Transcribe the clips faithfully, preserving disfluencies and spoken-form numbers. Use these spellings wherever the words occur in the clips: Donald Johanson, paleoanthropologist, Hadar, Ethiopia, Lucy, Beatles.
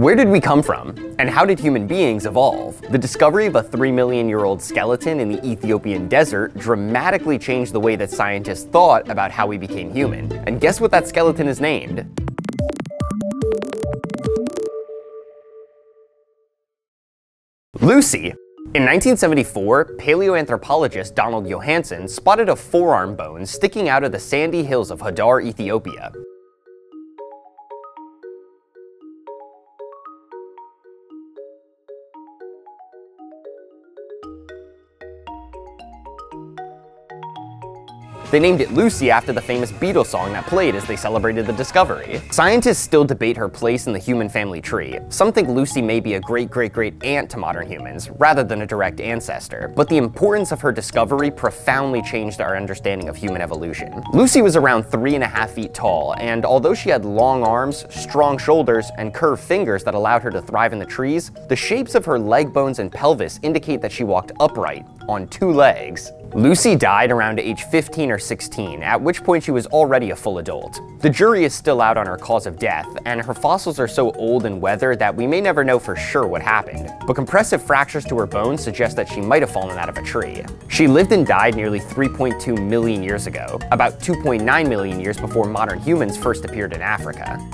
Where did we come from? And how did human beings evolve? The discovery of a three million year old skeleton in the Ethiopian desert dramatically changed the way that scientists thought about how we became human. And guess what that skeleton is named? Lucy. In nineteen seventy-four, paleoanthropologist Donald Johanson spotted a forearm bone sticking out of the sandy hills of Hadar, Ethiopia. They named it Lucy after the famous Beatles song that played as they celebrated the discovery. Scientists still debate her place in the human family tree. Some think Lucy may be a great-great-great-aunt to modern humans, rather than a direct ancestor, but the importance of her discovery profoundly changed our understanding of human evolution. Lucy was around three and a half feet tall, and although she had long arms, strong shoulders, and curved fingers that allowed her to thrive in the trees, the shapes of her leg bones and pelvis indicate that she walked upright, on two legs. Lucy died around age fifteen or sixteen, at which point she was already a full adult. The jury is still out on her cause of death, and her fossils are so old and weathered that we may never know for sure what happened, but compressive fractures to her bones suggest that she might have fallen out of a tree. She lived and died nearly three point two million years ago, about two point nine million years before modern humans first appeared in Africa.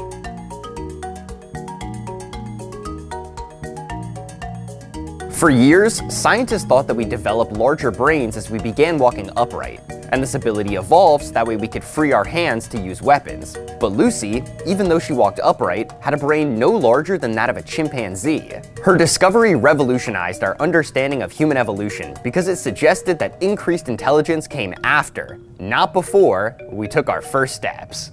For years, scientists thought that we developed larger brains as we began walking upright, and this ability evolved so that way we could free our hands to use weapons. But Lucy, even though she walked upright, had a brain no larger than that of a chimpanzee. Her discovery revolutionized our understanding of human evolution because it suggested that increased intelligence came after, not before, we took our first steps.